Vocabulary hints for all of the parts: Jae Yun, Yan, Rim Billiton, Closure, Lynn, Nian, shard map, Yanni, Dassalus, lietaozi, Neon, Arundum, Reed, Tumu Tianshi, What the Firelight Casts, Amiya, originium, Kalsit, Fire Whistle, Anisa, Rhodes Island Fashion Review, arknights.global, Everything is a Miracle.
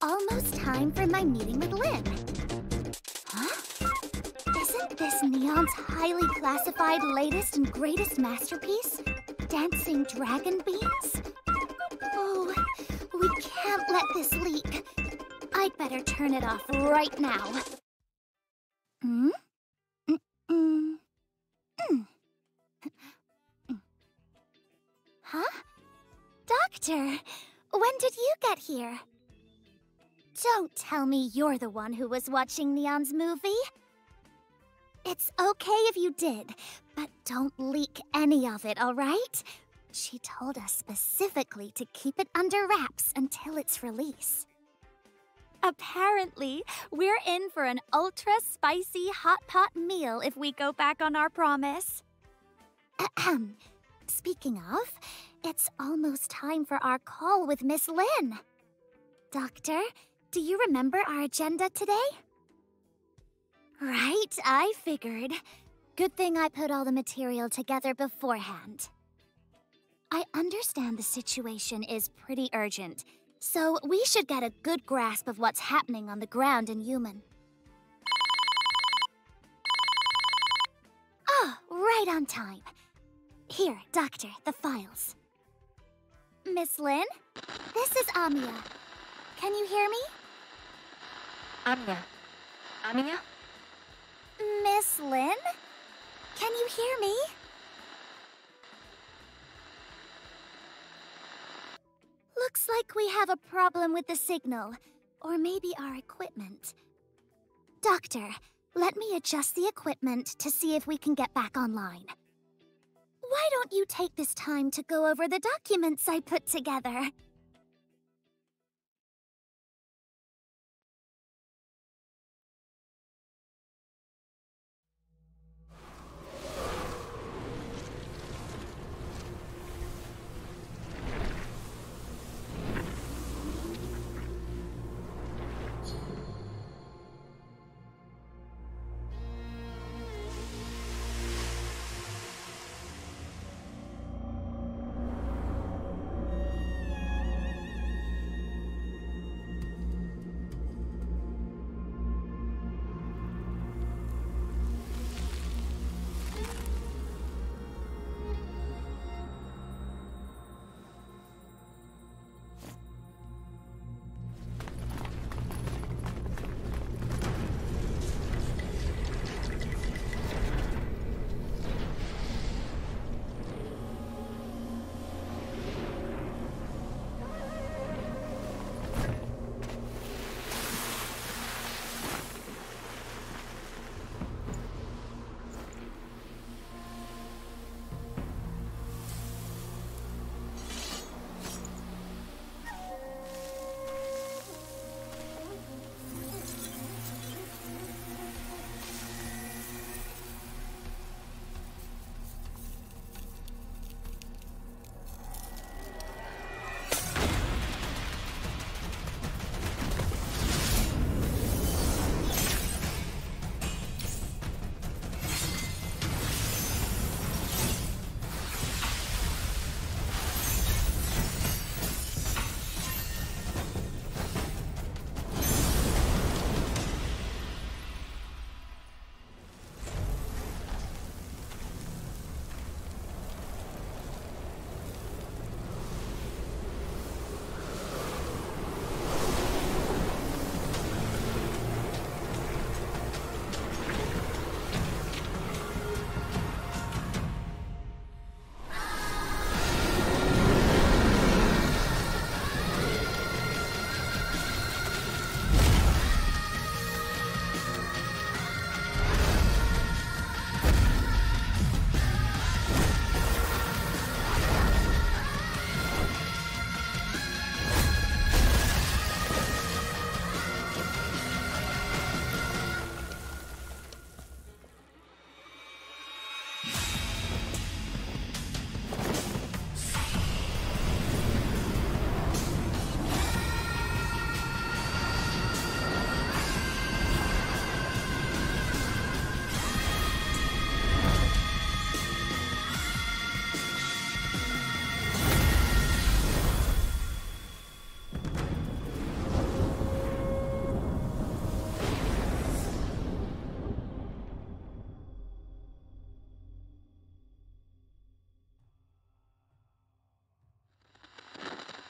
Almost time for my meeting with Lynn. Huh? Isn't this Neon's highly classified latest and greatest masterpiece? Dancing Dragon Beans? Oh, we can't let this leak. I'd better turn it off right now. Hmm? Huh? Doctor, when did you get here? Don't tell me you're the one who was watching Neon's movie. It's okay if you did, but don't leak any of it, all right? She told us specifically to keep it under wraps until its release. Apparently, we're in for an ultra-spicy hot pot meal if we go back on our promise. Ahem. Speaking of, it's almost time for our call with Miss Lynn. Doctor, do you remember our agenda today? Right, I figured. Good thing I put all the material together beforehand. I understand the situation is pretty urgent, so we should get a good grasp of what's happening on the ground in Yumen. Ah, oh, right on time. Here, Doctor, the files. Miss Lin, this is Amiya. Can you hear me? Amiya. Amiya? Miss Lin? Can you hear me? Looks like we have a problem with the signal, or maybe our equipment. Doctor, let me adjust the equipment to see if we can get back online. Why don't you take this time to go over the documents I put together?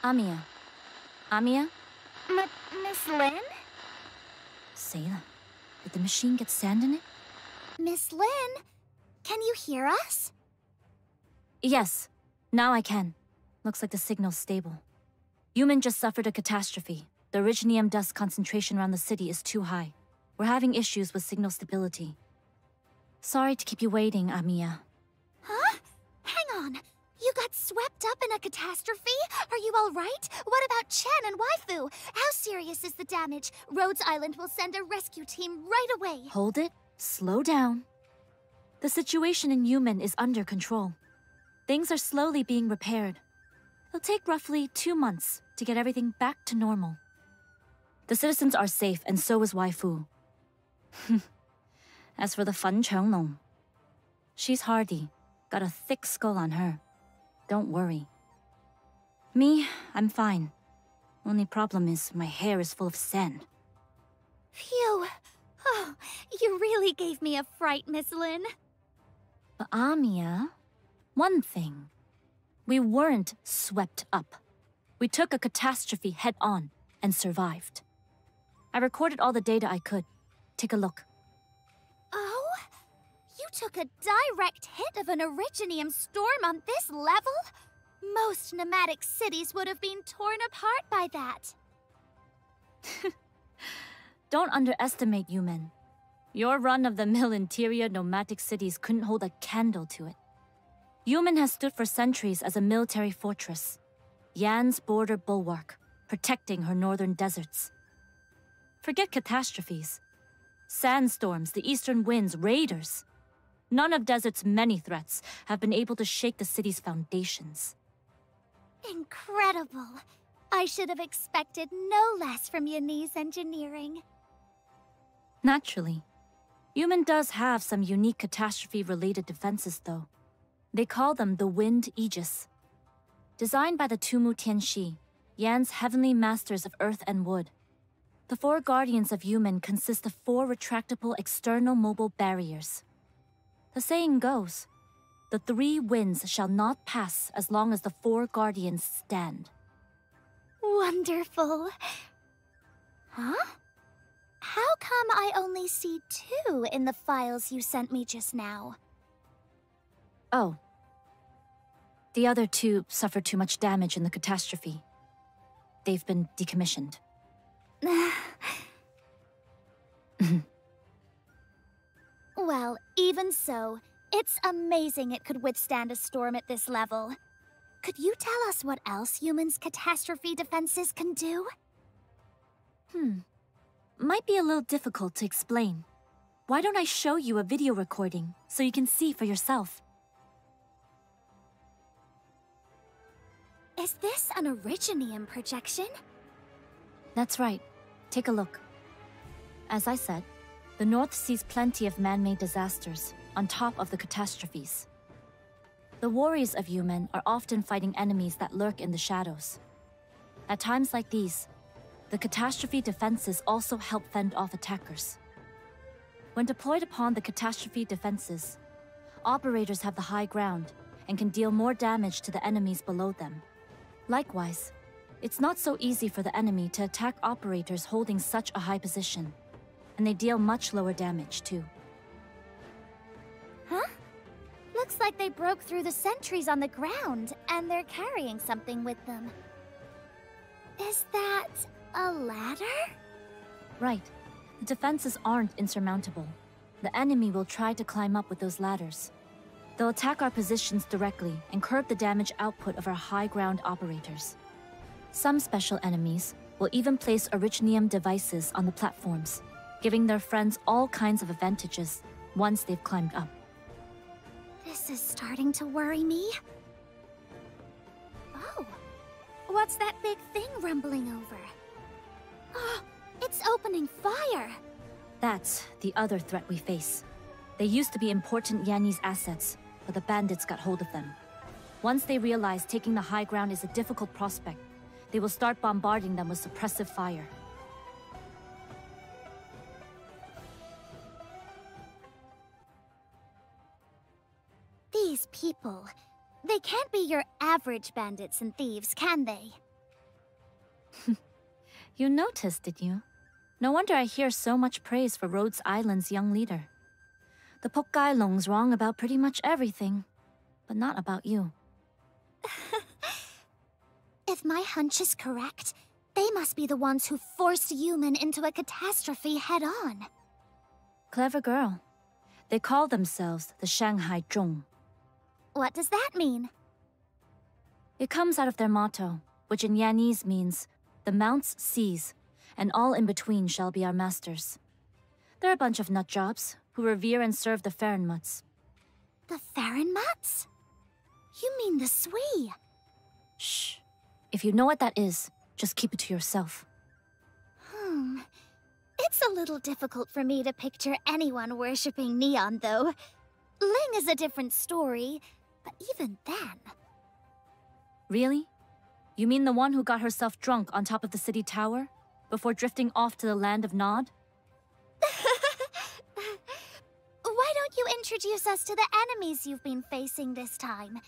Amiya. Amiya? Miss Lynn? Sayla, did the machine get sand in it? Miss Lynn, can you hear us? Yes, now I can. Looks like the signal's stable. Yumen just suffered a catastrophe. The originium dust concentration around the city is too high. We're having issues with signal stability. Sorry to keep you waiting, Amiya. Huh? Hang on! You got swept up in a catastrophe? Are you alright? What about Chen and Waifu? How serious is the damage? Rhodes Island will send a rescue team right away. Hold it. Slow down. The situation in Yumen is under control. Things are slowly being repaired. It'll take roughly 2 months to get everything back to normal. The citizens are safe, and so is Waifu. As for the Fan Changlong, she's hardy. Got a thick skull on her. Don't worry. Me, I'm fine. Only problem is my hair is full of sand. Phew. Oh, you really gave me a fright, Miss Lin. But Amiya, one thing. We weren't swept up. We took a catastrophe head-on and survived. I recorded all the data I could. Take a look. Oh? You took a direct hit of an originium storm on this level? Most nomadic cities would have been torn apart by that. Don't underestimate Yumen. Your run-of-the-mill interior nomadic cities couldn't hold a candle to it. Yumen has stood for centuries as a military fortress, Yan's border bulwark, protecting her northern deserts. Forget catastrophes. Sandstorms, the eastern winds, raiders. None of desert's many threats have been able to shake the city's foundations. Incredible! I should have expected no less from Yanni's engineering. Naturally. Yumen does have some unique catastrophe-related defenses, though. They call them the Wind Aegis. Designed by the Tumu Tianshi, Yan's heavenly masters of earth and wood, the four guardians of Yumen consist of four retractable external mobile barriers. The saying goes, the three winds shall not pass as long as the four guardians stand. Wonderful. Huh? How come I only see two in the files you sent me just now? Oh. The other two suffered too much damage in the catastrophe. They've been decommissioned. Well, even so, it's amazing it could withstand a storm at this level. Could you tell us what else humans' catastrophe defenses can do? Might be a little difficult to explain. Why don't I show you a video recording so you can see for yourself? Is this an originium projection? That's right. Take a look. As I said, the North sees plenty of man-made disasters on top of the catastrophes. The warriors of Yumen are often fighting enemies that lurk in the shadows. At times like these, the catastrophe defenses also help fend off attackers. When deployed upon the catastrophe defenses, operators have the high ground and can deal more damage to the enemies below them. Likewise, it's not so easy for the enemy to attack operators holding such a high position, and they deal much lower damage, too. Huh? Looks like they broke through the sentries on the ground, and they're carrying something with them. Is that a ladder? Right. The defenses aren't insurmountable. The enemy will try to climb up with those ladders. They'll attack our positions directly and curb the damage output of our high-ground operators. Some special enemies will even place originium devices on the platforms, giving their friends all kinds of advantages once they've climbed up. This is starting to worry me. Oh, what's that big thing rumbling over? Oh, it's opening fire! That's the other threat we face. They used to be important Yanni's assets, but the bandits got hold of them. Once they realize taking the high ground is a difficult prospect, they will start bombarding them with suppressive fire. These people, they can't be your average bandits and thieves, can they? You noticed, did you? No wonder I hear so much praise for Rhodes Island's young leader. The Pokailong's wrong about pretty much everything, but not about you. If my hunch is correct, they must be the ones who forced Yumen into a catastrophe head-on. Clever girl. They call themselves the Shanghai Zhong. What does that mean? It comes out of their motto, which in Yanese means, "The mounts seize, and all in between shall be our masters." They're a bunch of nutjobs who revere and serve the Feranmuts. The Feranmuts? You mean the Sui? Shh. If you know what that is, just keep it to yourself. It's a little difficult for me to picture anyone worshipping Neon, though. Ling is a different story, but even then... Really? You mean the one who got herself drunk on top of the city tower, before drifting off to the land of Nod? Why don't you introduce us to the enemies you've been facing this time?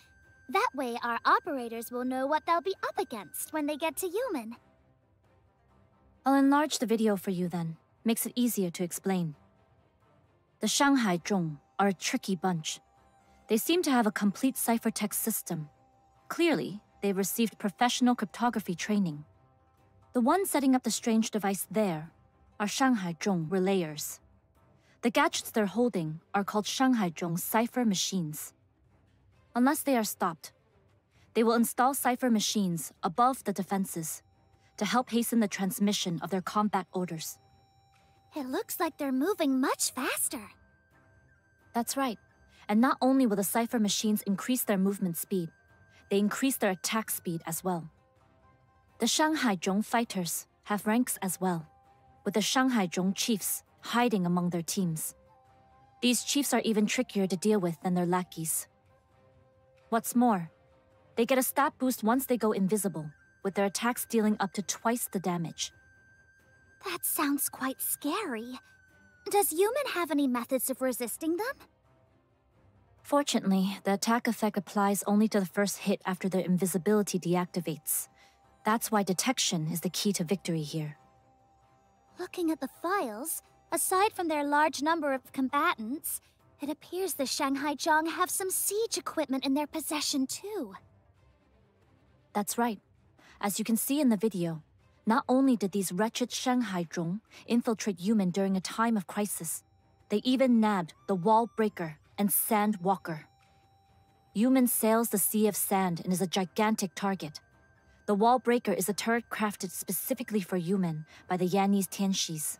That way our operators will know what they'll be up against when they get to Yumen. I'll enlarge the video for you then. Makes it easier to explain. The Shanghai Zhong are a tricky bunch. They seem to have a complete ciphertext system. Clearly, they've received professional cryptography training. The ones setting up the strange device there are Shanghai Zhong relayers. The gadgets they're holding are called Shanghai Zhong cipher machines. Unless they are stopped, they will install cipher machines above the defenses to help hasten the transmission of their combat orders. It looks like they're moving much faster. That's right. And not only will the cipher machines increase their movement speed, they increase their attack speed as well. The Shanghai Zhong fighters have ranks as well, with the Shanghai Zhong chiefs hiding among their teams. These chiefs are even trickier to deal with than their lackeys. What's more, they get a stat boost once they go invisible, with their attacks dealing up to twice the damage. That sounds quite scary. Does Yumen have any methods of resisting them? Fortunately, the attack effect applies only to the first hit after their invisibility deactivates. That's why detection is the key to victory here. Looking at the files, aside from their large number of combatants, it appears the Shanghai Zhong have some siege equipment in their possession too. That's right. As you can see in the video, not only did these wretched Shanghai Zhong infiltrate Yumen during a time of crisis, they even nabbed the Wall Breaker and Sand Walker. Yumen sails the Sea of Sand and is a gigantic target. The Wall Breaker is a turret crafted specifically for Yumen by the Yanni's Tianshis,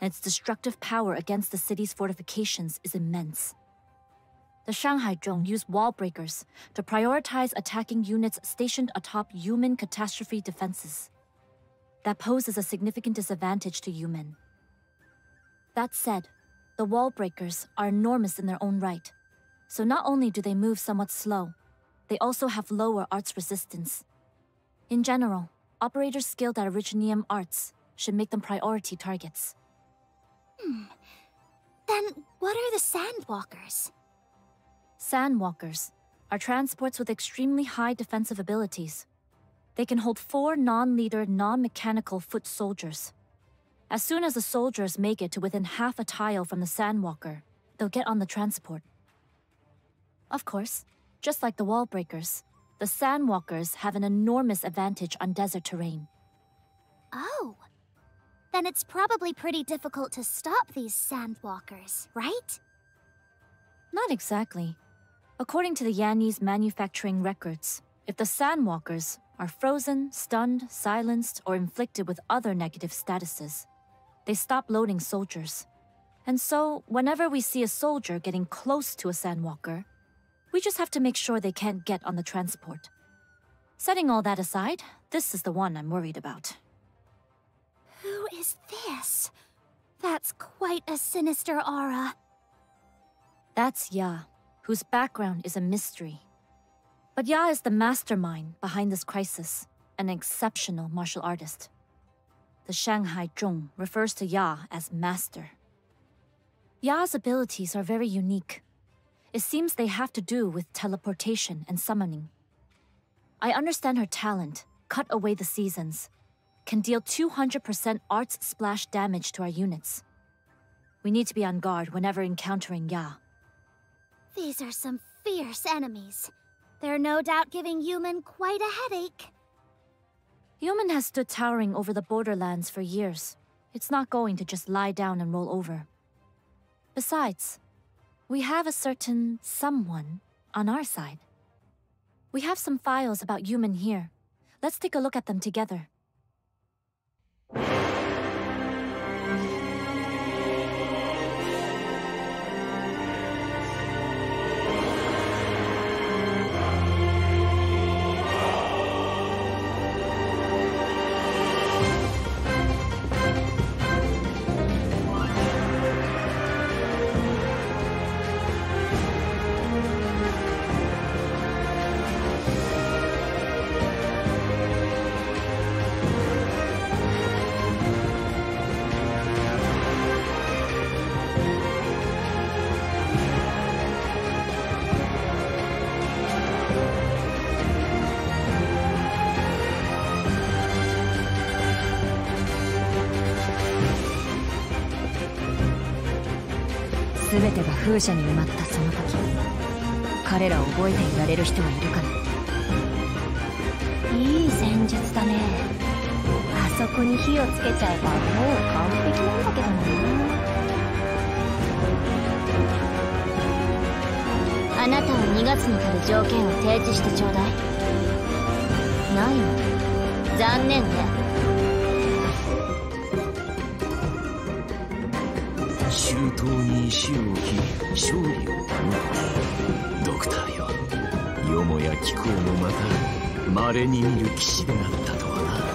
and its destructive power against the city's fortifications is immense. The Shanghai Zhong use wall breakers to prioritize attacking units stationed atop Yumen catastrophe defenses. That poses a significant disadvantage to Yumen. That said, the wall breakers are enormous in their own right, so not only do they move somewhat slow, they also have lower arts resistance. In general, operators skilled at originium arts should make them priority targets. Then what are the Sandwalkers? Sandwalkers are transports with extremely high defensive abilities. They can hold 4 non-leader, non-mechanical foot soldiers. As soon as the soldiers make it to within half a tile from the Sandwalker, they'll get on the transport. Of course, just like the Wall Breakers, the Sandwalkers have an enormous advantage on desert terrain. Oh, then it's probably pretty difficult to stop these Sandwalkers, right? Not exactly. According to the Yanni's manufacturing records, if the Sandwalkers are frozen, stunned, silenced, or inflicted with other negative statuses, they stop loading soldiers. And so, whenever we see a soldier getting close to a Sandwalker, we just have to make sure they can't get on the transport. Setting all that aside, this is the one I'm worried about. Who is this? That's quite a sinister aura. That's Ya, whose background is a mystery. But Ya is the mastermind behind this crisis, an exceptional martial artist. The Shanghai Zhong refers to Ya as master. Ya's abilities are very unique. It seems they have to do with teleportation and summoning. I understand her talent, cut away the seasons, can deal 200% Arts Splash damage to our units. We need to be on guard whenever encountering Ya. These are some fierce enemies. They're no doubt giving Yumen quite a headache. Yumen has stood towering over the borderlands for years. It's not going to just lie down and roll over. Besides, we have a certain someone on our side. We have some files about Yumen here. Let's take a look at them together. All right. 勝利を祈るドクターよ、よもや気候もまた稀に見る騎士であったとはな。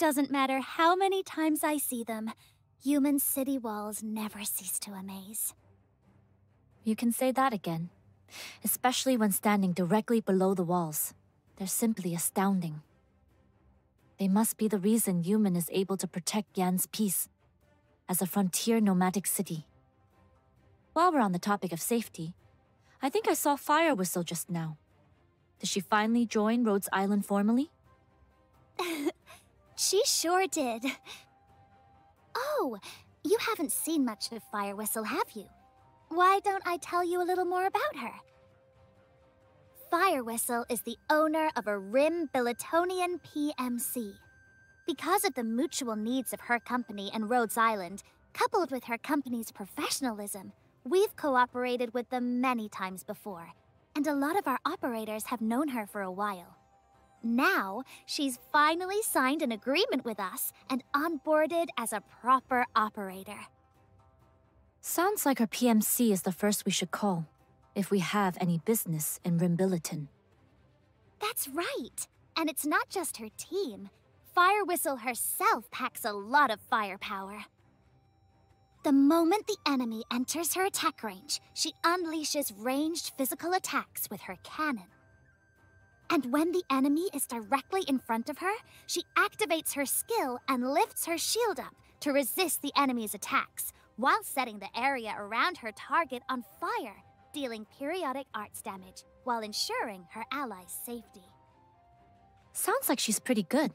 Doesn't matter how many times I see them, human city walls never cease to amaze. You can say that again, especially when standing directly below the walls. They're simply astounding. They must be the reason Yumen is able to protect Yan's peace as a frontier nomadic city. While we're on the topic of safety, I think I saw Fire Whistle just now. Did she finally join Rhodes Island formally? She sure did. Oh, you haven't seen much of Fire Whistle, have you? Why don't I tell you a little more about her? Fire Whistle is the owner of a Rim Billitonian PMC. Because of the mutual needs of her company and Rhodes Island, coupled with her company's professionalism, we've cooperated with them many times before, and a lot of our operators have known her for a while. Now, she's finally signed an agreement with us and onboarded as a proper operator. Sounds like her PMC is the first we should call, if we have any business in Rim Billiton. That's right! And it's not just her team. Fire Whistle herself packs a lot of firepower. The moment the enemy enters her attack range, she unleashes ranged physical attacks with her cannon. And when the enemy is directly in front of her, she activates her skill and lifts her shield up to resist the enemy's attacks, while setting the area around her target on fire, dealing periodic arts damage while ensuring her allies' safety. Sounds like she's pretty good.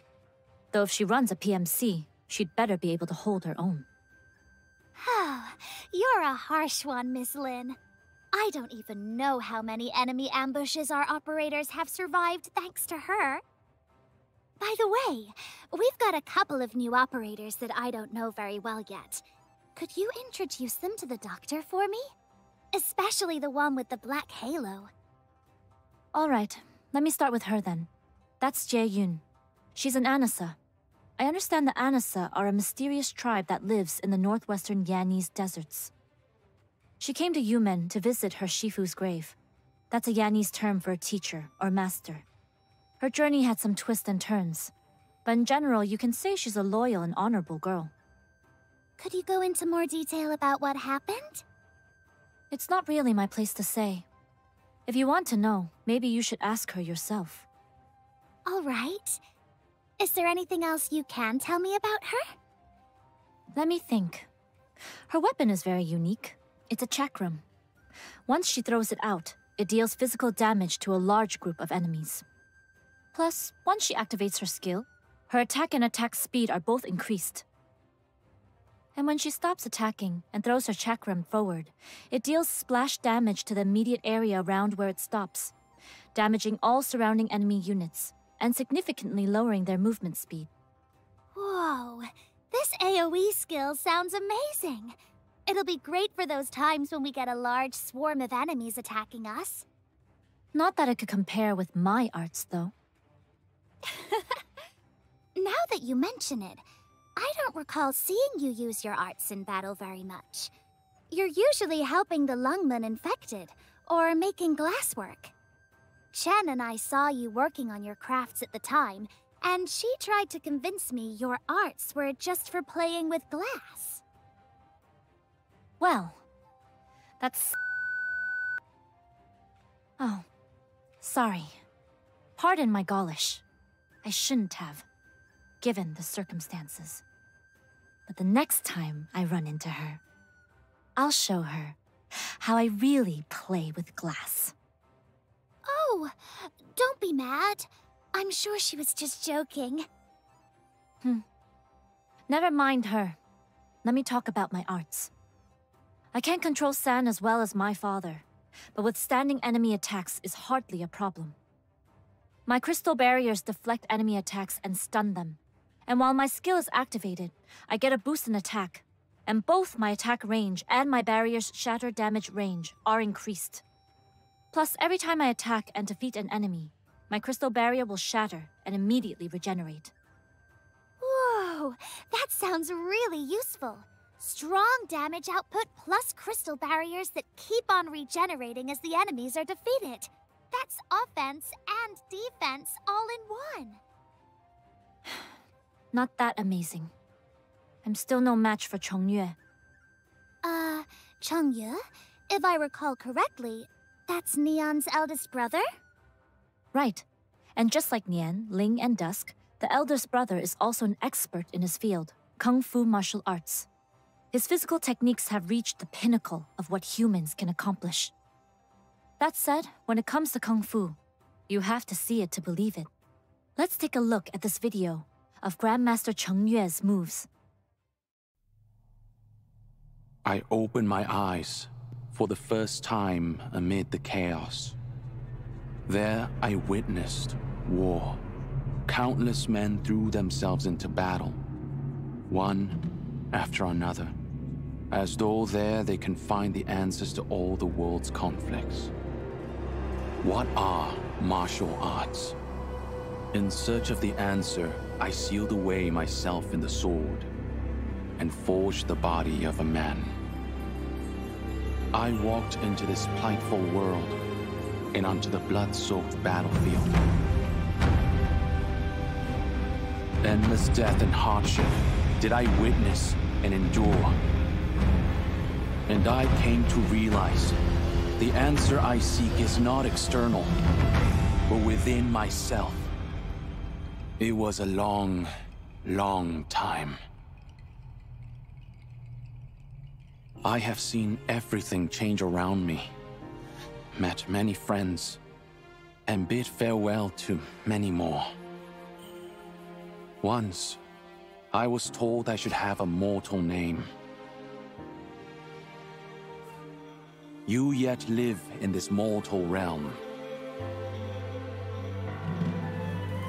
Though if she runs a PMC, she'd better be able to hold her own. Oh, you're a harsh one, Miss Lynn. I don't even know how many enemy ambushes our operators have survived thanks to her. By the way, we've got a couple of new operators that I don't know very well yet. Could you introduce them to the doctor for me? Especially the one with the black halo. All right, let me start with her then. That's Jae Yun. She's an Anisa. I understand the Anisa are a mysterious tribe that lives in the northwestern Yanni's deserts. She came to Yumen to visit her Shifu's grave. That's a Yanni's term for a teacher or master. Her journey had some twists and turns, but in general, you can say she's a loyal and honorable girl. Could you go into more detail about what happened? It's not really my place to say. If you want to know, maybe you should ask her yourself. All right. Is there anything else you can tell me about her? Let me think. Her weapon is very unique. It's a chakram. Once she throws it out, it deals physical damage to a large group of enemies. Plus, once she activates her skill, her attack and attack speed are both increased. And when she stops attacking and throws her chakram forward, it deals splash damage to the immediate area around where it stops, damaging all surrounding enemy units and significantly lowering their movement speed. Whoa, this AoE skill sounds amazing. It'll be great for those times when we get a large swarm of enemies attacking us. Not that it could compare with my arts, though. Now that you mention it, I don't recall seeing you use your arts in battle very much. You're usually helping the Lungmen infected, or making glasswork. Chen and I saw you working on your crafts at the time, and she tried to convince me your arts were just for playing with glass. Well, that's... Oh, sorry. Pardon my Gaulish. I shouldn't have, given the circumstances. But the next time I run into her, I'll show her how I really play with glass. Oh, don't be mad. I'm sure she was just joking. Never mind her. Let me talk about my arts. I can't control sand as well as my father, but withstanding enemy attacks is hardly a problem. My crystal barriers deflect enemy attacks and stun them. And while my skill is activated, I get a boost in attack, and both my attack range and my barrier's shatter damage range are increased. Plus, every time I attack and defeat an enemy, my crystal barrier will shatter and immediately regenerate. Whoa, that sounds really useful. Strong damage output plus crystal barriers that keep on regenerating as the enemies are defeated. That's offense and defense all in one. Not that amazing. I'm still no match for Chongyue. Chongyue? If I recall correctly, that's Neon's eldest brother? Right. And just like Nian, Ling, and Dusk, the eldest brother is also an expert in his field, Kung Fu martial arts. His physical techniques have reached the pinnacle of what humans can accomplish. That said, when it comes to Kung Fu, you have to see it to believe it. Let's take a look at this video of Grandmaster Chongyue's moves. I opened my eyes for the first time amid the chaos. There I witnessed war. Countless men threw themselves into battle, one after another, as though there they can find the answers to all the world's conflicts. What are martial arts? In search of the answer, I sealed away myself in the sword and forged the body of a man. I walked into this plightful world and onto the blood-soaked battlefield. Endless death and hardship did I witness and endure. And I came to realize the answer I seek is not external, but within myself. It was a long, long time. I have seen everything change around me, met many friends, and bid farewell to many more. Once, I was told I should have a mortal name. You yet live in this mortal realm.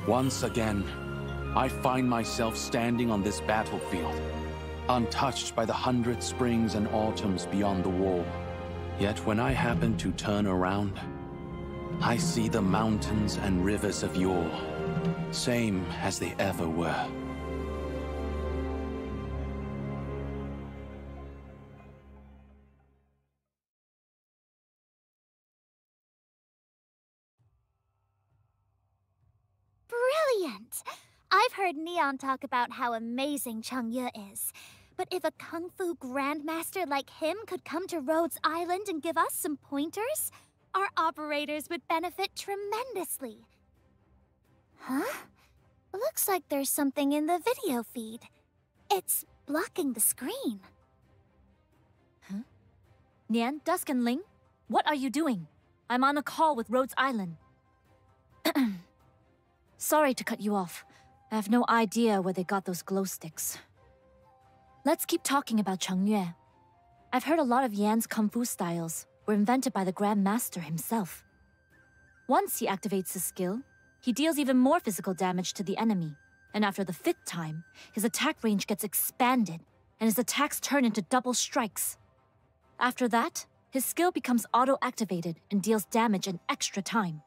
Once again, I find myself standing on this battlefield, untouched by the 100 springs and autumns beyond the wall. Yet when I happen to turn around, I see the mountains and rivers of yore, same as they ever were. Brilliant! I've heard Neon talk about how amazing Chongyue is. But if a Kung Fu grandmaster like him could come to Rhodes Island and give us some pointers, our operators would benefit tremendously. Huh? Looks like there's something in the video feed. It's blocking the screen. Huh? Nian, Dusk, and Ling, what are you doing? I'm on a call with Rhodes Island. Sorry to cut you off. I have no idea where they got those glow sticks. Let's keep talking about Chongyue. I've heard a lot of Yan's Kung Fu styles were invented by the Grand Master himself. Once he activates his skill, he deals even more physical damage to the enemy, and after the 5th time, his attack range gets expanded, and his attacks turn into double strikes. After that, his skill becomes auto-activated and deals damage an extra time.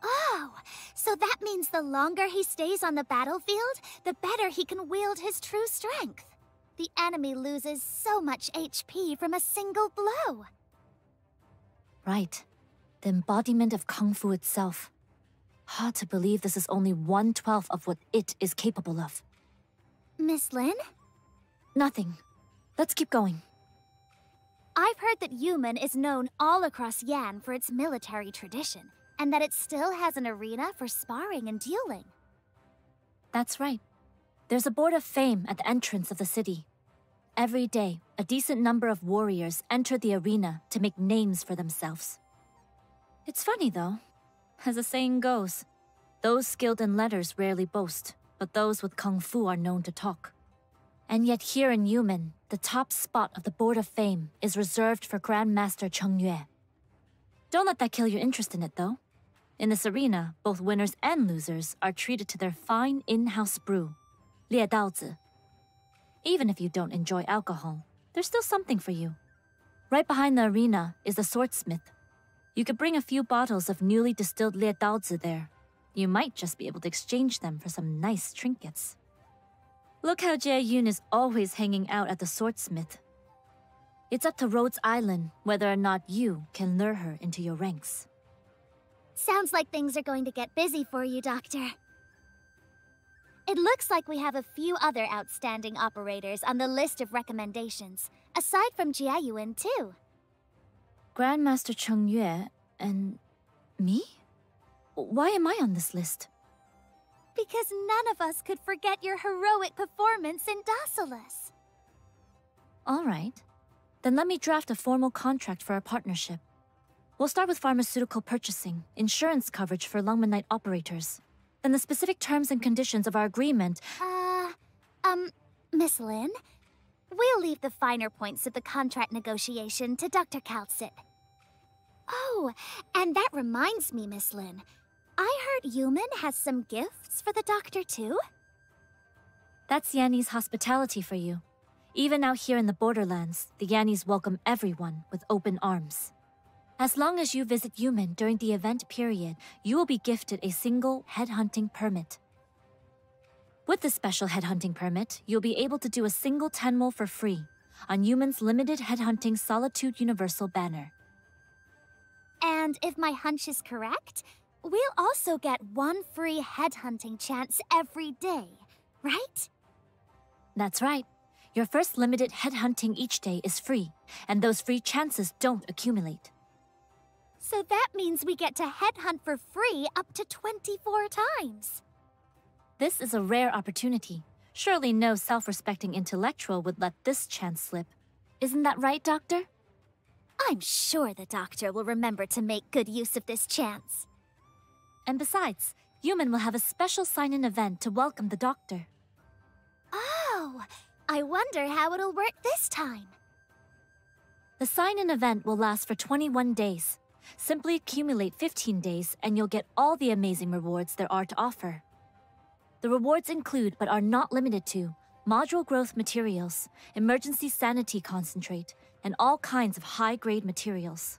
Oh, so that means the longer he stays on the battlefield, the better he can wield his true strength. The enemy loses so much HP from a single blow. Right. The embodiment of Kung Fu itself. Hard to believe this is only 1/12 of what it is capable of. Miss Lynn? Nothing. Let's keep going. I've heard that Yumen is known all across Yan for its military tradition, and that it still has an arena for sparring and dueling. That's right. There's a board of fame at the entrance of the city. Every day, a decent number of warriors enter the arena to make names for themselves. It's funny though. As the saying goes, those skilled in letters rarely boast, but those with Kung Fu are known to talk. And yet here in Yumen, the top spot of the board of fame is reserved for Grandmaster Chongyue. Don't let that kill your interest in it though. In this arena, both winners and losers are treated to their fine in-house brew, Lie Daozi. Even if you don't enjoy alcohol, there's still something for you. Right behind the arena is the swordsmith. You could bring a few bottles of newly distilled Lie Daozi there. You might just be able to exchange them for some nice trinkets. Look how Jie Yun is always hanging out at the swordsmith. It's up to Rhodes Island whether or not you can lure her into your ranks. Sounds like things are going to get busy for you, Doctor. It looks like we have a few other outstanding operators on the list of recommendations, aside from Jia Yun too. Grandmaster Chongyue and me? Why am I on this list? Because none of us could forget your heroic performance in Dassalus. All right. Then let me draft a formal contract for our partnership. We'll start with pharmaceutical purchasing, insurance coverage for Lungmenite operators, then the specific terms and conditions of our agreement. Miss Lin? We'll leave the finer points of the contract negotiation to Dr. Kalsit. Oh, and that reminds me, Miss Lin. I heard Yumen has some gifts for the doctor too? That's Yanni's hospitality for you. Even out here in the borderlands, the Yannis welcome everyone with open arms. As long as you visit Yumen during the event period, you will be gifted a single headhunting permit. With the special headhunting permit, you'll be able to do a single tenmol for free on Yumen's limited headhunting Solitude Universal banner. And if my hunch is correct, we'll also get one free headhunting chance every day, right? That's right. Your first limited headhunting each day is free, and those free chances don't accumulate. So that means we get to headhunt for free up to 24 times. This is a rare opportunity. Surely no self-respecting intellectual would let this chance slip. Isn't that right, Doctor? I'm sure the Doctor will remember to make good use of this chance. And besides, Yumen will have a special sign-in event to welcome the Doctor. Oh, I wonder how it'll work this time. The sign-in event will last for 21 days. Simply accumulate 15 days and you'll get all the amazing rewards there are to offer. The rewards include, but are not limited to, module growth materials, emergency sanity concentrate, and all kinds of high-grade materials.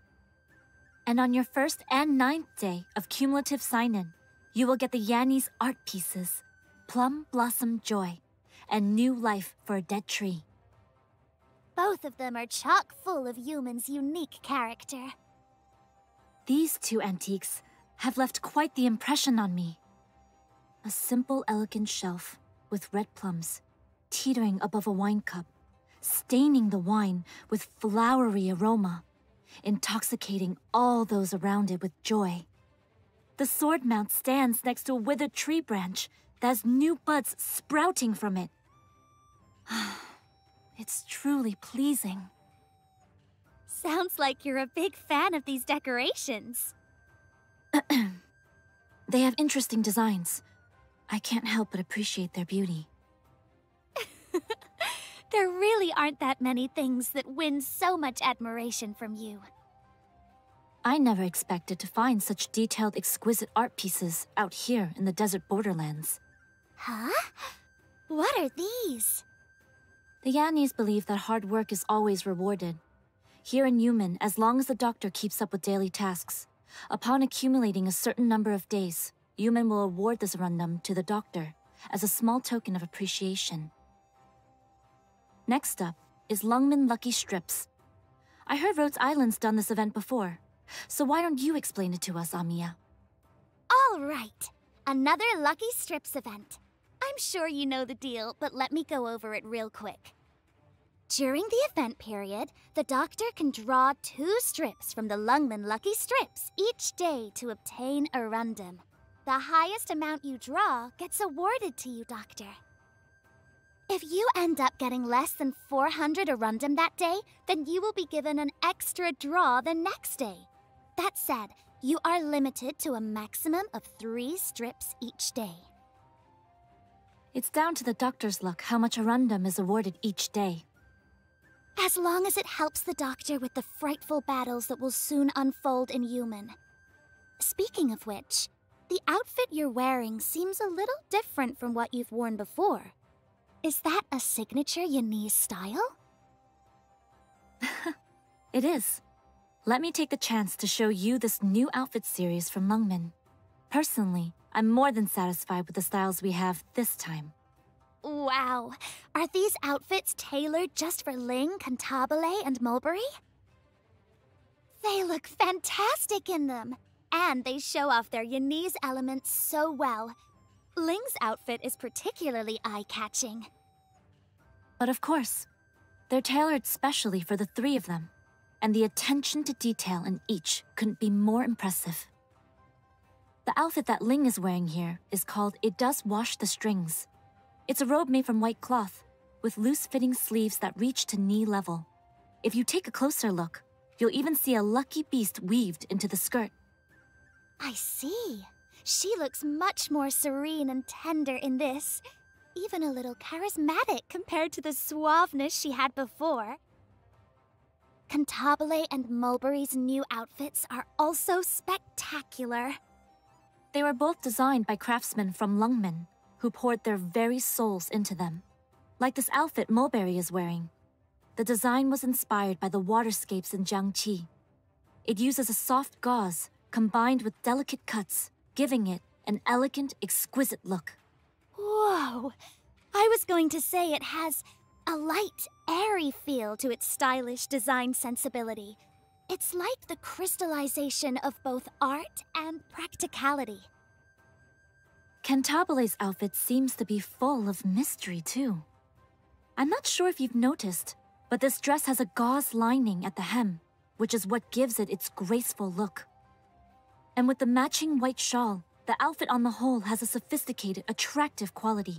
And on your first and 9th day of cumulative sign-in, you will get the Yanni's art pieces, Plum Blossom Joy, and New Life for a Dead Tree. Both of them are chock full of Yumen's unique character. These two antiques have left quite the impression on me. A simple, elegant shelf with red plums, teetering above a wine cup, staining the wine with flowery aroma, intoxicating all those around it with joy. The sword mount stands next to a withered tree branch that has new buds sprouting from it. It's truly pleasing. Sounds like you're a big fan of these decorations. They have interesting designs. I can't help but appreciate their beauty. There really aren't that many things that win so much admiration from you. I never expected to find such detailed, exquisite art pieces out here in the desert borderlands. Huh? What are these? The Yannis believe that hard work is always rewarded. Here in Yumen, as long as the Doctor keeps up with daily tasks, upon accumulating a certain number of days, Yumen will award this Arundum to the Doctor as a small token of appreciation. Next up is Lungmen Lucky Strips. I heard Rhodes Island's done this event before, so why don't you explain it to us, Amiya? All right, another Lucky Strips event. I'm sure you know the deal, but let me go over it real quick. During the event period, the Doctor can draw 2 strips from the Lungmen Lucky Strips each day to obtain Arundum. The highest amount you draw gets awarded to you, Doctor. If you end up getting less than 400 Arundum that day, then you will be given an extra draw the next day. That said, you are limited to a maximum of 3 strips each day. It's down to the Doctor's luck how much Arundum is awarded each day. As long as it helps the Doctor with the frightful battles that will soon unfold in Yumen. Speaking of which, the outfit you're wearing seems a little different from what you've worn before. Is that a signature Yanni style? It is. Let me take the chance to show you this new outfit series from Lungmen. Personally, I'm more than satisfied with the styles we have this time. Wow! Are these outfits tailored just for Ling, Cantabile, and Mulberry? They look fantastic in them! And they show off their Yanni's elements so well. Ling's outfit is particularly eye-catching. But of course, they're tailored specially for the 3 of them, and the attention to detail in each couldn't be more impressive. The outfit that Ling is wearing here is called It Does Wash the Strings. It's a robe made from white cloth, with loose-fitting sleeves that reach to knee level. If you take a closer look, you'll even see a lucky beast weaved into the skirt. I see. She looks much more serene and tender in this. Even a little charismatic compared to the suaveness she had before. Cantabile and Mulberry's new outfits are also spectacular. They were both designed by craftsmen from Lungmen, who poured their very souls into them. Like this outfit Mulberry is wearing. The design was inspired by the waterscapes in Jiangqi. It uses a soft gauze combined with delicate cuts, giving it an elegant, exquisite look. Whoa! I was going to say it has a light, airy feel to its stylish design sensibility. It's like the crystallization of both art and practicality. Cantabile's outfit seems to be full of mystery, too. I'm not sure if you've noticed, but this dress has a gauze lining at the hem, which is what gives it its graceful look. And with the matching white shawl, the outfit on the whole has a sophisticated, attractive quality.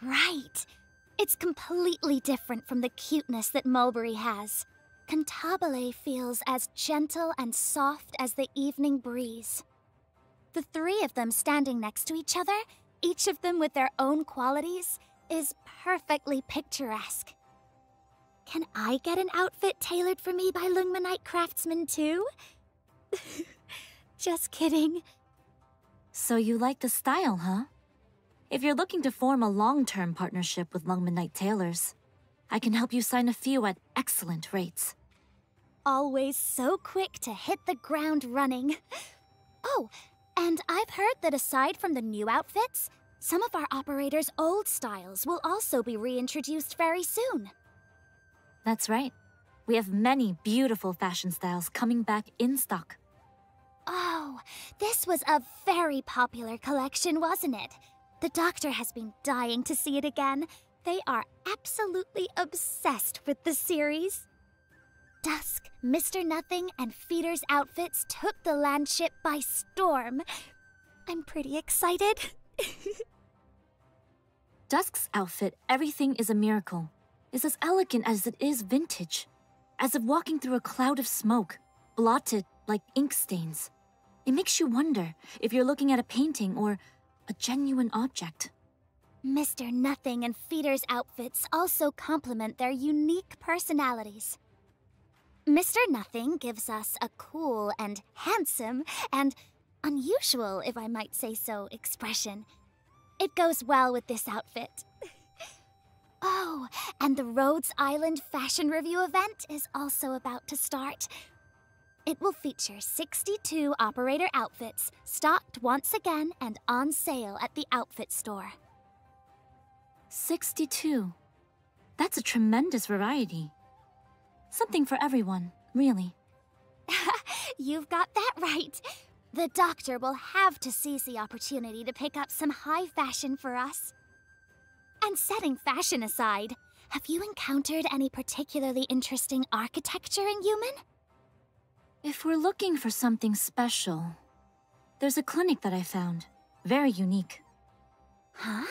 Right! It's completely different from the cuteness that Mulberry has. Cantabile feels as gentle and soft as the evening breeze. The three of them standing next to each other, each of them with their own qualities, is perfectly picturesque. Can I get an outfit tailored for me by Lungmenite craftsmen too? Just kidding. So you like the style, huh? If you're looking to form a long-term partnership with Lungmenite tailors, I can help you sign a few at excellent rates. Always so quick to hit the ground running. Oh, and I've heard that aside from the new outfits, some of our operators' old styles will also be reintroduced very soon. That's right. We have many beautiful fashion styles coming back in stock. Oh, this was a very popular collection, wasn't it? The doctor has been dying to see it again. They are absolutely obsessed with the series. Dusk, Mr. Nothing, and Feeder's outfits took the landship by storm. I'm pretty excited. Dusk's outfit, Everything is a Miracle, is as elegant as it is vintage. As if walking through a cloud of smoke, blotted like ink stains. It makes you wonder if you're looking at a painting or a genuine object. Mr. Nothing and Feeder's outfits also complement their unique personalities. Mr. Nothing gives us a cool and handsome and unusual, if I might say so, expression. It goes well with this outfit. Oh, and the Rhodes Island Fashion Review event is also about to start. It will feature 62 operator outfits, stocked once again and on sale at the outfit store. 62. That's a tremendous variety. Something for everyone, really. You've got that right. The doctor will have to seize the opportunity to pick up some high fashion for us. And setting fashion aside, have you encountered any particularly interesting architecture in Yumen? If we're looking for something special, there's a clinic that I found. Very unique. Huh?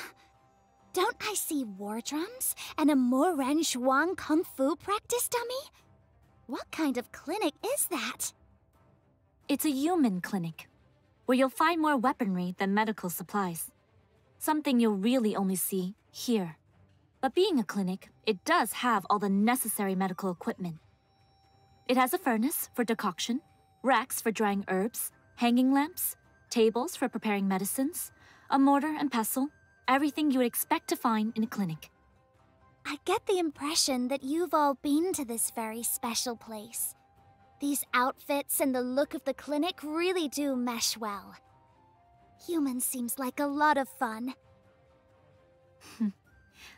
Don't I see war drums and a Moren Zhuang Kung Fu practice dummy? What kind of clinic is that? It's a Yumen clinic, where you'll find more weaponry than medical supplies. Something you'll really only see here. But being a clinic, it does have all the necessary medical equipment. It has a furnace for decoction, racks for drying herbs, hanging lamps, tables for preparing medicines, a mortar and pestle. Everything you would expect to find in a clinic. I get the impression that you've all been to this very special place. These outfits and the look of the clinic really do mesh well. Yumen seems like a lot of fun.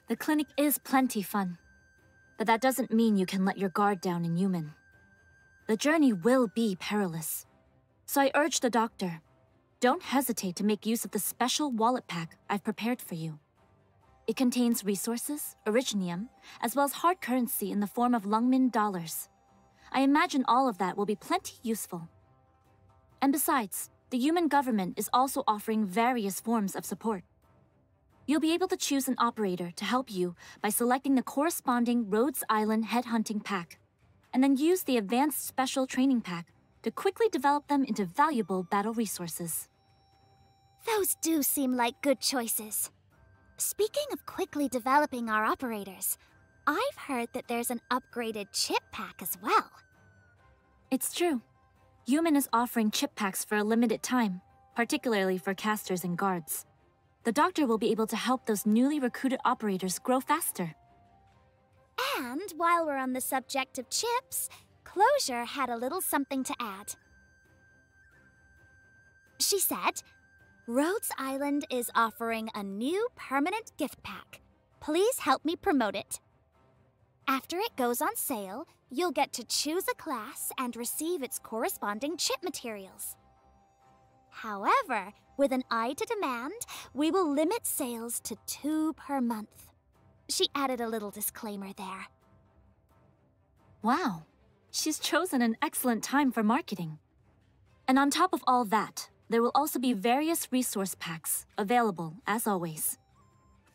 The clinic is plenty fun, but that doesn't mean you can let your guard down in Yumen. The journey will be perilous, so I urge the doctor, don't hesitate to make use of the special wallet pack I've prepared for you. It contains resources, originium, as well as hard currency in the form of Lungmen dollars. I imagine all of that will be plenty useful. And besides, the Yumen government is also offering various forms of support. You'll be able to choose an operator to help you by selecting the corresponding Rhodes Island Headhunting Pack, and then use the Advanced Special Training Pack to quickly develop them into valuable battle resources. Those do seem like good choices. Speaking of quickly developing our operators, I've heard that there's an upgraded chip pack as well. It's true. Yumen is offering chip packs for a limited time, particularly for casters and guards. The doctor will be able to help those newly recruited operators grow faster. And while we're on the subject of chips, Closure had a little something to add. She said, Rhodes Island is offering a new permanent gift pack. Please help me promote it. After it goes on sale, you'll get to choose a class and receive its corresponding chip materials. However, with an eye to demand, we will limit sales to 2 per month. She added a little disclaimer there. Wow. She's chosen an excellent time for marketing. And on top of all that, there will also be various resource packs available, as always.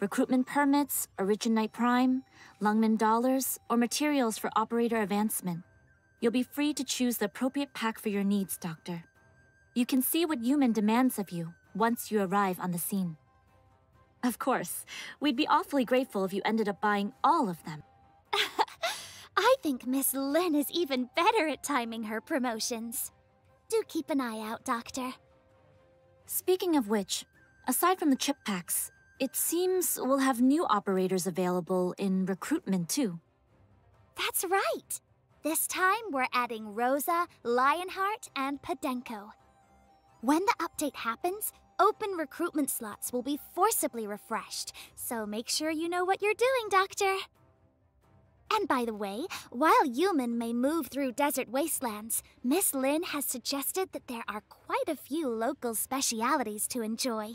Recruitment permits, Originite Prime, Lungmen dollars, or materials for operator advancement. You'll be free to choose the appropriate pack for your needs, Doctor. You can see what Yumen demands of you once you arrive on the scene. Of course, we'd be awfully grateful if you ended up buying all of them. I think Miss Lynn is even better at timing her promotions. Do keep an eye out, Doctor. Speaking of which, aside from the chip packs, it seems we'll have new operators available in recruitment too. That's right! This time we're adding Rosa, Lionheart, and Podenko. When the update happens, open recruitment slots will be forcibly refreshed, so make sure you know what you're doing, Doctor. And by the way, while Yumen may move through desert wastelands, Miss Lin has suggested that there are quite a few local specialities to enjoy.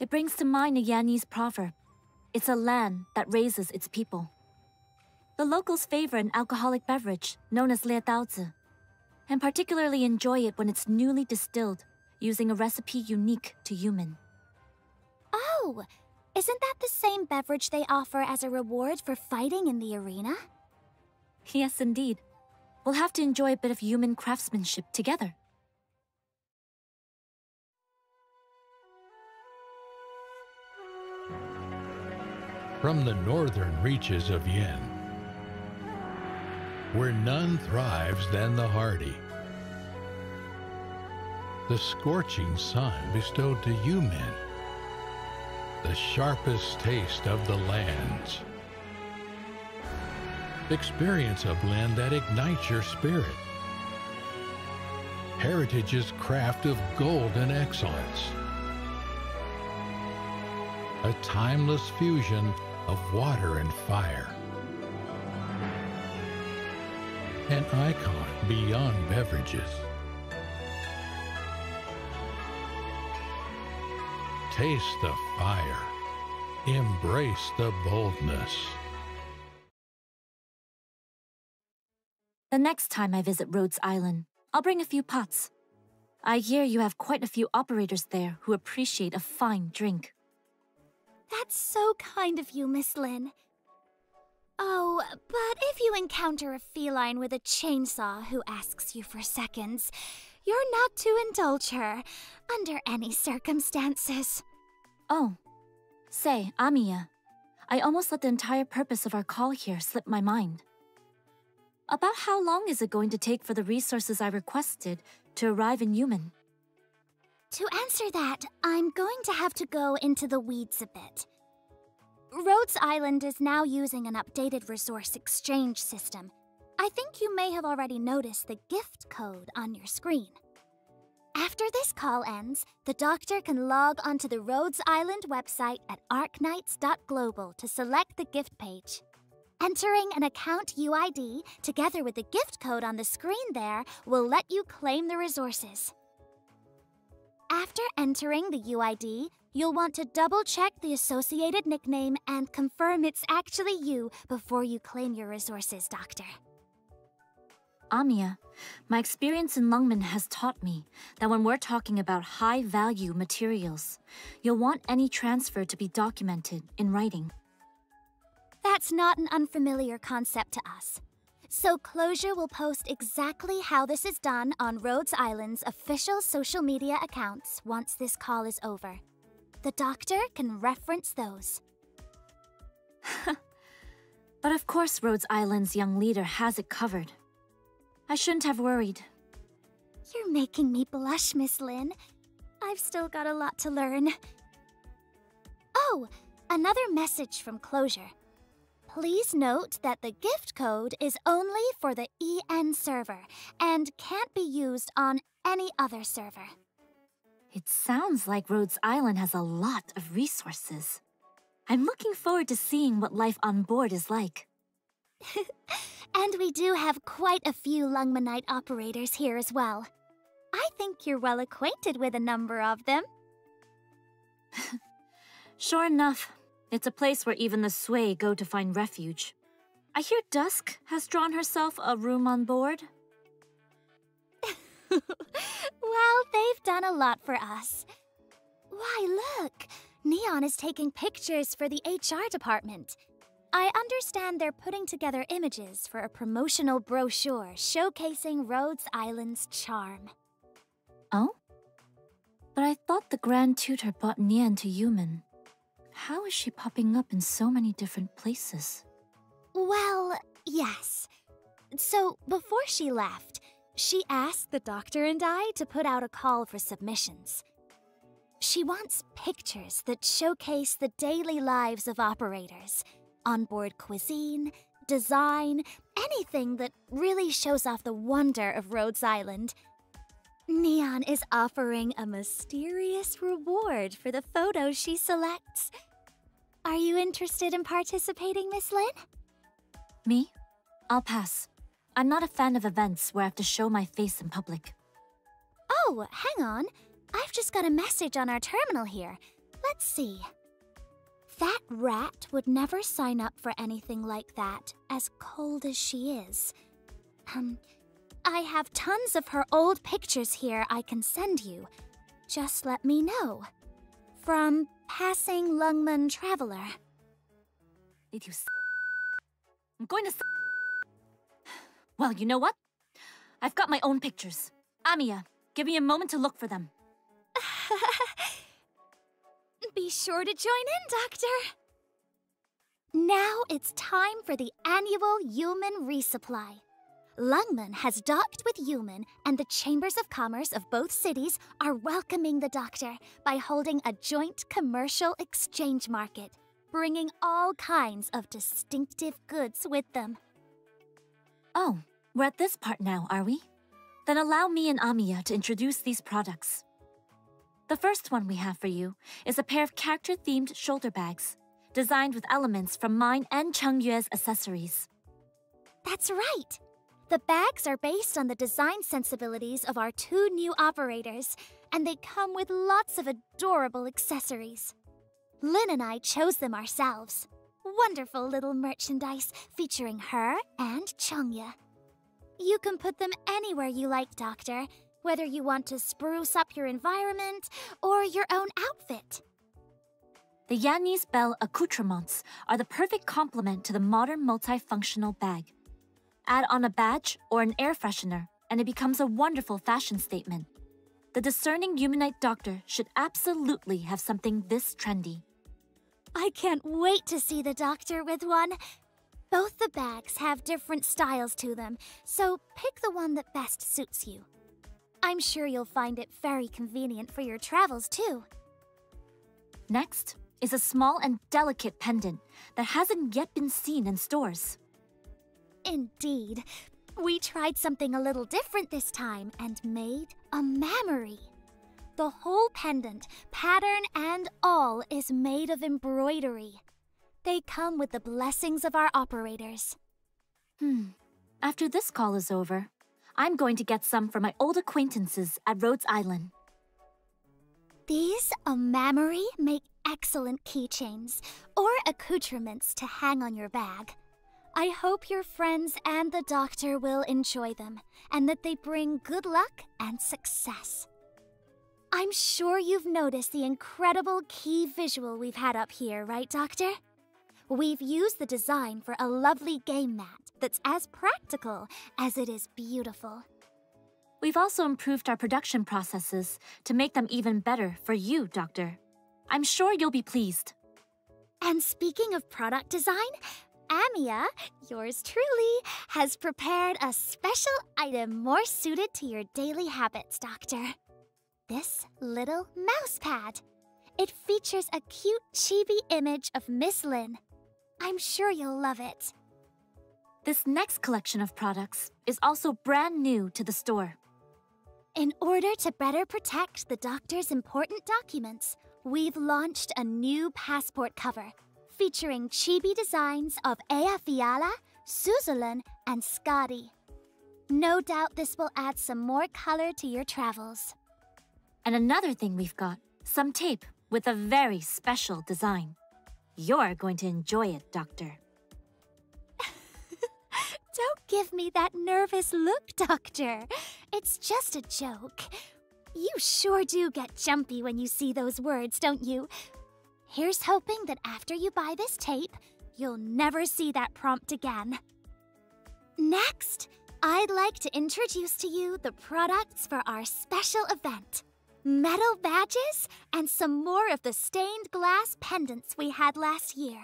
It brings to mind a Yanni's proverb. It's a land that raises its people. The locals favor an alcoholic beverage known as lietaozi, and particularly enjoy it when it's newly distilled, using a recipe unique to Yumen. Oh! Isn't that the same beverage they offer as a reward for fighting in the arena? Yes, indeed. We'll have to enjoy a bit of Yumen craftsmanship together. From the northern reaches of Yan, where none thrives than the hardy, the scorching sun bestowed to Yumen the sharpest taste of the lands. Experience a blend that ignites your spirit. Heritage's craft of golden excellence. A timeless fusion of water and fire. An icon beyond beverages. Taste the fire. Embrace the boldness. The next time I visit Rhodes Island, I'll bring a few pots. I hear you have quite a few operators there who appreciate a fine drink. That's so kind of you, Miss Lin. Oh, but if you encounter a feline with a chainsaw who asks you for seconds, you're not to indulge her, under any circumstances. Oh. Say, Amiya, I almost let the entire purpose of our call here slip my mind. About how long is it going to take for the resources I requested to arrive in Yumen? To answer that, I'm going to have to go into the weeds a bit. Rhodes Island is now using an updated resource exchange system. I think you may have already noticed the gift code on your screen. After this call ends, the Doctor can log onto the Rhodes Island website at arknights.global to select the gift page. Entering an account UID together with the gift code on the screen there will let you claim the resources. After entering the UID, you'll want to double-check the associated nickname and confirm it's actually you before you claim your resources, Doctor. Amiya, my experience in Lungmen has taught me that when we're talking about high-value materials, you'll want any transfer to be documented in writing. That's not an unfamiliar concept to us. So Closure will post exactly how this is done on Rhodes Island's official social media accounts once this call is over. The Doctor can reference those. But of course Rhodes Island's young leader has it covered. I shouldn't have worried. You're making me blush, Miss Lin. I've still got a lot to learn. Oh, another message from Closure. Please note that the gift code is only for the EN server and can't be used on any other server. It sounds like Rhodes Island has a lot of resources. I'm looking forward to seeing what life on board is like. And we do have quite a few Lungmenite operators here as well. I think you're well acquainted with a number of them. Sure enough. It's a place where even the Sui go to find refuge. I hear Dusk has drawn herself a room on board. Well, they've done a lot for us. Why, look! Neon is taking pictures for the HR department. I understand they're putting together images for a promotional brochure showcasing Rhodes Island's charm. Oh? But I thought the Grand Tutor brought Nian to Yumen. How is she popping up in so many different places? Well, yes. So, before she left, she asked the doctor and I to put out a call for submissions. She wants pictures that showcase the daily lives of operators. Onboard cuisine, design, anything that really shows off the wonder of Rhodes Island. Neon is offering a mysterious reward for the photos she selects. Are you interested in participating, Miss Lynn? Me? I'll pass. I'm not a fan of events where I have to show my face in public. Oh, hang on. I've just got a message on our terminal here. Let's see. That rat would never sign up for anything like that, as cold as she is. I have tons of her old pictures here I can send you. Just let me know. From Passing Lungmen Traveler. Did you s- I'm going to s- Well, you know what? I've got my own pictures. Amiya, give me a moment to look for them. Be sure to join in, Doctor! Now it's time for the annual Yumen resupply. Lungmen has docked with Yumen, and the Chambers of Commerce of both cities are welcoming the Doctor by holding a joint commercial exchange market, bringing all kinds of distinctive goods with them. Oh, we're at this part now, are we? Then allow me and Amiya to introduce these products. The first one we have for you is a pair of character-themed shoulder bags, designed with elements from mine and Chongyue's accessories. That's right! The bags are based on the design sensibilities of our two new operators, and they come with lots of adorable accessories. Lynn and I chose them ourselves. Wonderful little merchandise featuring her and Chongyue. You can put them anywhere you like, Doctor, whether you want to spruce up your environment or your own outfit. The Yanni's Bell accoutrements are the perfect complement to the modern multifunctional bag. Add on a badge or an air freshener, and it becomes a wonderful fashion statement. The discerning Yumenite doctor should absolutely have something this trendy. I can't wait to see the doctor with one. Both the bags have different styles to them, so pick the one that best suits you. I'm sure you'll find it very convenient for your travels, too. Next is a small and delicate pendant that hasn't yet been seen in stores. Indeed. We tried something a little different this time and made a mammary. The whole pendant, pattern and all, is made of embroidery. They come with the blessings of our operators. After this call is over, I'm going to get some from my old acquaintances at Rhodes Island. These amamari make excellent keychains or accoutrements to hang on your bag. I hope your friends and the doctor will enjoy them, and that they bring good luck and success. I'm sure you've noticed the incredible key visual we've had up here, right, Doctor? We've used the design for a lovely game mat that's as practical as it is beautiful. We've also improved our production processes to make them even better for you, Doctor. I'm sure you'll be pleased. And speaking of product design, Amiya, yours truly, has prepared a special item more suited to your daily habits, Doctor. This little mouse pad. It features a cute chibi image of Miss Lynn. I'm sure you'll love it. This next collection of products is also brand new to the store. In order to better protect the doctor's important documents, we've launched a new passport cover featuring chibi designs of Ea Fiala, Suzulun, and Skadi. No doubt this will add some more color to your travels. And another thing we've got, some tape with a very special design. You're going to enjoy it, Doctor. Don't give me that nervous look, Doctor. It's just a joke. You sure do get jumpy when you see those words, don't you? Here's hoping that after you buy this tape, you'll never see that prompt again. Next, I'd like to introduce to you the products for our special event. Metal badges and some more of the stained glass pendants we had last year.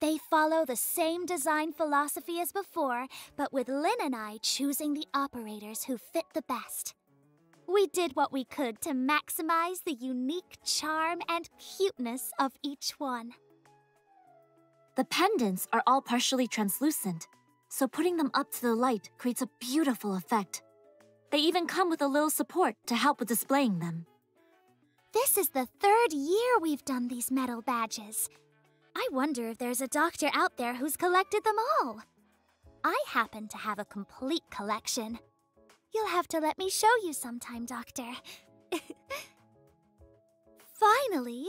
They follow the same design philosophy as before, but with Lynn and I choosing the operators who fit the best. We did what we could to maximize the unique charm and cuteness of each one. The pendants are all partially translucent, so putting them up to the light creates a beautiful effect. They even come with a little support to help with displaying them. This is the third year we've done these metal badges. I wonder if there's a doctor out there who's collected them all. I happen to have a complete collection. You'll have to let me show you sometime, Doctor. Finally,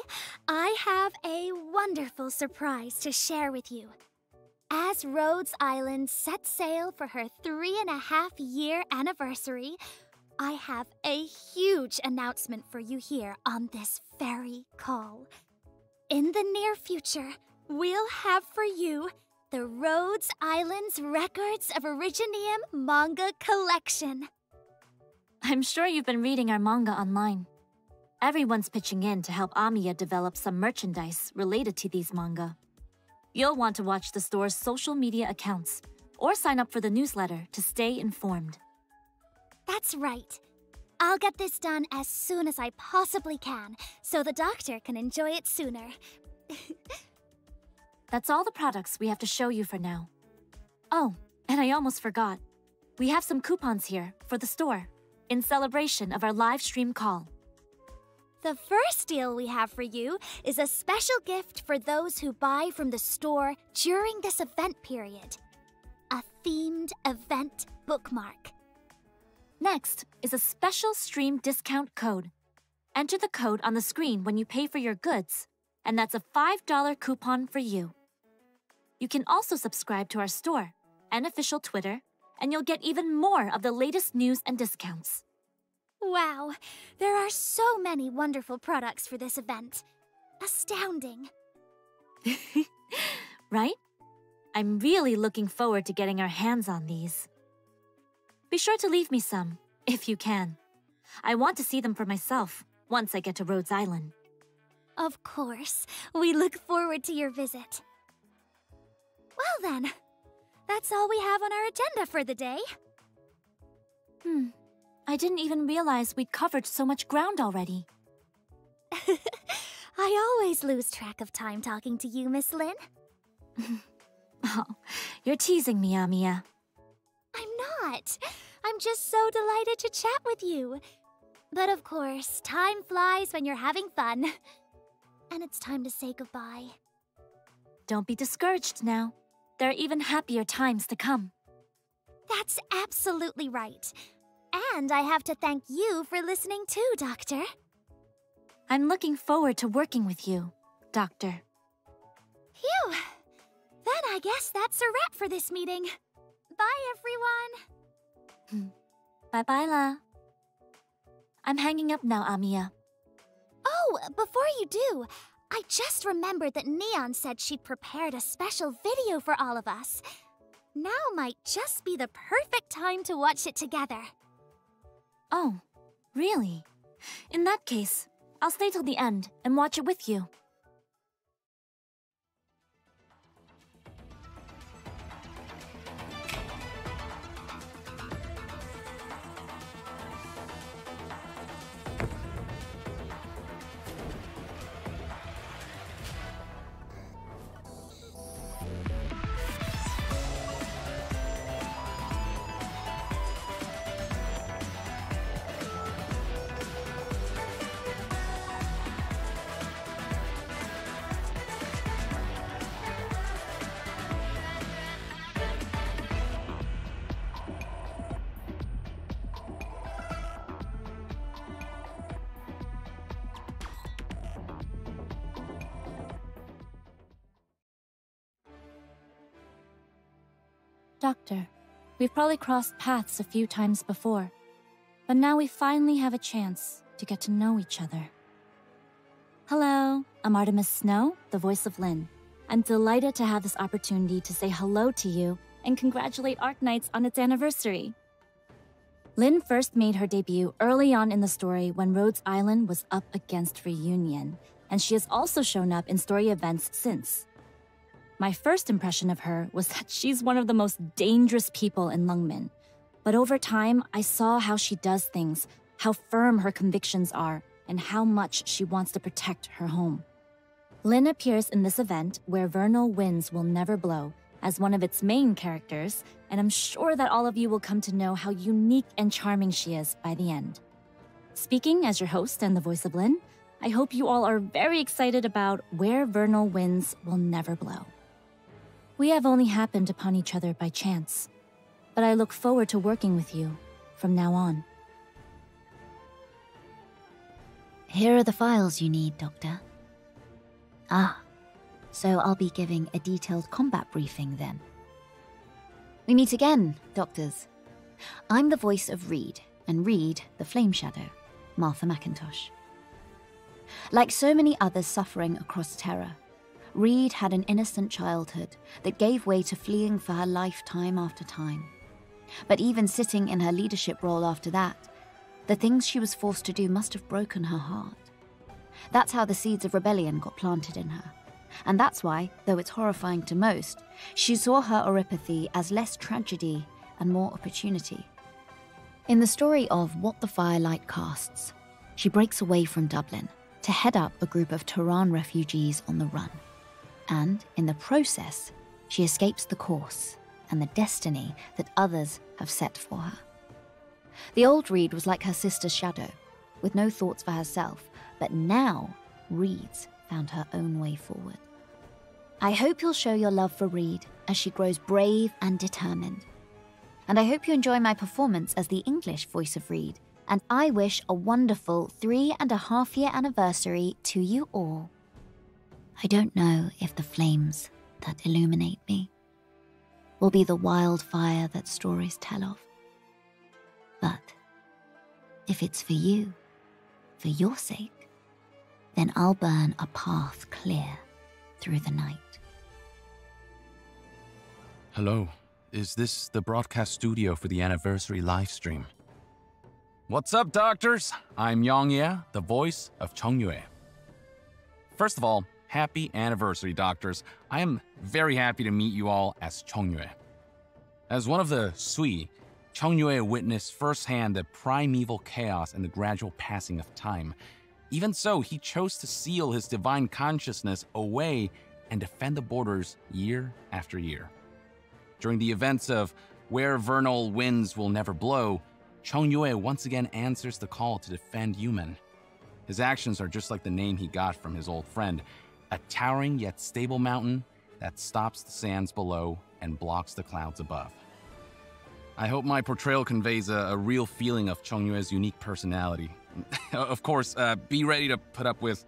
I have a wonderful surprise to share with you. As Rhodes Island sets sail for her 3.5-year anniversary, I have a huge announcement for you here on this very call. In the near future, we'll have for you the Rhodes Island's Records of Originium manga collection. I'm sure you've been reading our manga online. Everyone's pitching in to help Amiya develop some merchandise related to these manga. You'll want to watch the store's social media accounts or sign up for the newsletter to stay informed. That's right. I'll get this done as soon as I possibly can so the doctor can enjoy it sooner. That's all the products we have to show you for now. Oh, and I almost forgot. We have some coupons here for the store in celebration of our live stream call. The first deal we have for you is a special gift for those who buy from the store during this event period. A themed event bookmark. Next is a special stream discount code. Enter the code on the screen when you pay for your goods, and that's a $5 coupon for you. You can also subscribe to our store and official Twitter, and you'll get even more of the latest news and discounts. Wow, there are so many wonderful products for this event. Astounding. Right? I'm really looking forward to getting our hands on these. Be sure to leave me some, if you can. I want to see them for myself once I get to Rhodes Island. Of course. We look forward to your visit. Well then, that's all we have on our agenda for the day. I didn't even realize we'd covered so much ground already. I always lose track of time talking to you, Miss Lynn. Oh, you're teasing me, Amiya. I'm not. I'm just so delighted to chat with you. But of course, time flies when you're having fun. And it's time to say goodbye. Don't be discouraged now. There are even happier times to come. That's absolutely right. And I have to thank you for listening too, Doctor. I'm looking forward to working with you, Doctor. Phew. Then I guess that's a wrap for this meeting. Bye, everyone. Bye-bye, La. I'm hanging up now, Amiya. Oh, before you do, I just remembered that Neon said she'd prepared a special video for all of us. Now might just be the perfect time to watch it together. Oh, really? In that case, I'll stay till the end and watch it with you. Doctor, we've probably crossed paths a few times before, but now we finally have a chance to get to know each other. Hello, I'm Artemis Snow, the voice of Lynn. I'm delighted to have this opportunity to say hello to you and congratulate ArcKnights on its anniversary. Lynn first made her debut early on in the story when Rhodes Island was up against reunion, and she has also shown up in story events since. My first impression of her was that she's one of the most dangerous people in Lungmen. But over time, I saw how she does things, how firm her convictions are, and how much she wants to protect her home. Lynn appears in this event, Where Vernal Winds Will Never Blow, as one of its main characters, and I'm sure that all of you will come to know how unique and charming she is by the end. Speaking as your host and the voice of Lynn, I hope you all are very excited about Where Vernal Winds Will Never Blow. We have only happened upon each other by chance, but I look forward to working with you from now on. Here are the files you need, Doctor. Ah, so I'll be giving a detailed combat briefing then. We meet again, Doctors. I'm the voice of Reed, and Reed, the Flame Shadow, Martha McIntosh. Like so many others suffering across terror, Reed had an innocent childhood that gave way to fleeing for her life time after time. But even sitting in her leadership role after that, the things she was forced to do must have broken her heart. That's how the seeds of rebellion got planted in her. And that's why, though it's horrifying to most, she saw her oropathy as less tragedy and more opportunity. In the story of What the Firelight Casts, she breaks away from Dublin to head up a group of Tehran refugees on the run. And, in the process, she escapes the course and the destiny that others have set for her. The old Reed was like her sister's shadow, with no thoughts for herself, but now Reed's found her own way forward. I hope you'll show your love for Reed as she grows brave and determined. And I hope you enjoy my performance as the English voice of Reed, and I wish a wonderful 3.5-year anniversary to you all. I don't know if the flames that illuminate me will be the wildfire that stories tell of. But if it's for you, for your sake, then I'll burn a path clear through the night. Hello, is this the broadcast studio for the anniversary livestream? What's up, Doctors? I'm Ye, the voice of Chongyue. First of all, happy anniversary, Doctors. I am very happy to meet you all as Chongyue. As one of the Sui, Chongyue witnessed firsthand the primeval chaos and the gradual passing of time. Even so, he chose to seal his divine consciousness away and defend the borders year after year. During the events of Where Vernal Winds Will Never Blow, Chongyue once again answers the call to defend Yumen. His actions are just like the name he got from his old friend, a towering yet stable mountain that stops the sands below and blocks the clouds above. I hope my portrayal conveys a real feeling of Chongyue's unique personality. Of course, be ready to put up with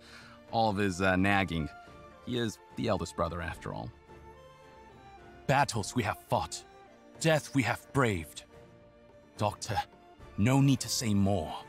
all of his nagging. He is the eldest brother after all. Battles we have fought, death we have braved. Doctor, no need to say more.